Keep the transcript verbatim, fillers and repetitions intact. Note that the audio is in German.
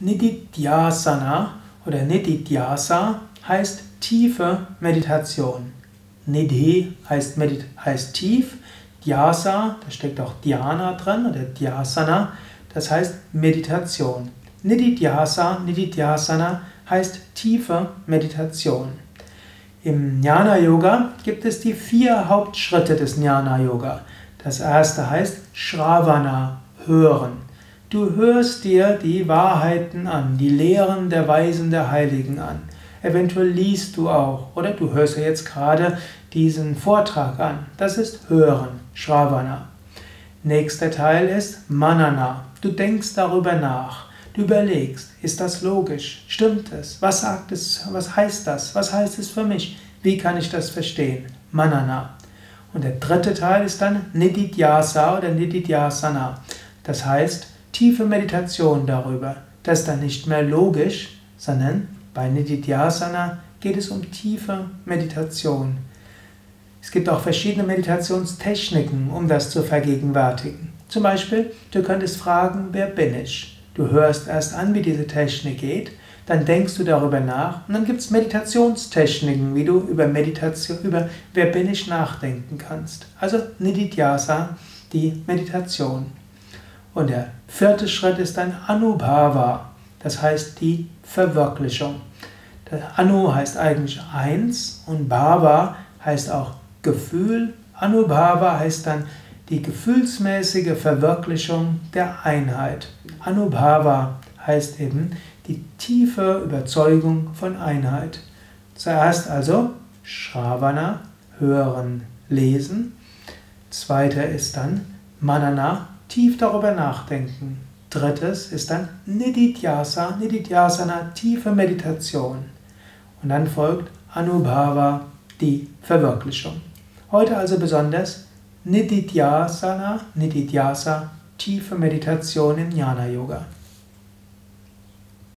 Nididhyasana oder Nididhyasa heißt tiefe Meditation. Nidhi heißt, Medit heißt tief, Dhyasa, da steckt auch Dhyana dran oder Dhyasana, das heißt Meditation. Nididhyasa, Nididhyasana heißt tiefe Meditation. Im Jnana-Yoga gibt es die vier Hauptschritte des Jnana-Yoga. Das erste heißt Shravana, hören. Du hörst dir die Wahrheiten an, die Lehren der Weisen der Heiligen an. Eventuell liest du auch, oder du hörst ja jetzt gerade diesen Vortrag an. Das ist Hören, Shravana. Nächster Teil ist Manana. Du denkst darüber nach. Du überlegst, ist das logisch? Stimmt es? Was sagt es? Was heißt das? Was heißt es für mich? Wie kann ich das verstehen? Manana. Und der dritte Teil ist dann Nididhyasa oder Nididhyasana. Das heißt, tiefe Meditation darüber. Das ist dann nicht mehr logisch, sondern bei Nididhyasana geht es um tiefe Meditation. Es gibt auch verschiedene Meditationstechniken, um das zu vergegenwärtigen. Zum Beispiel, du könntest fragen, wer bin ich? Du hörst erst an, wie diese Technik geht, dann denkst du darüber nach und dann gibt es Meditationstechniken, wie du über Meditation, über wer bin ich nachdenken kannst. Also Nididhyasa, die Meditation. Und der vierte Schritt ist dann Anubhava, das heißt die Verwirklichung. Anu heißt eigentlich eins und Bhava heißt auch Gefühl. Anubhava heißt dann die gefühlsmäßige Verwirklichung der Einheit. Anubhava heißt eben die tiefe Überzeugung von Einheit. Zuerst also Shravana, hören, lesen. Zweiter ist dann Manana, tief darüber nachdenken. Drittes ist dann Nididhyasa, Nididhyasana, tiefe Meditation. Und dann folgt Anubhava, die Verwirklichung. Heute also besonders Nididhyasana, Nididhyasa, tiefe Meditation im Jnana-Yoga.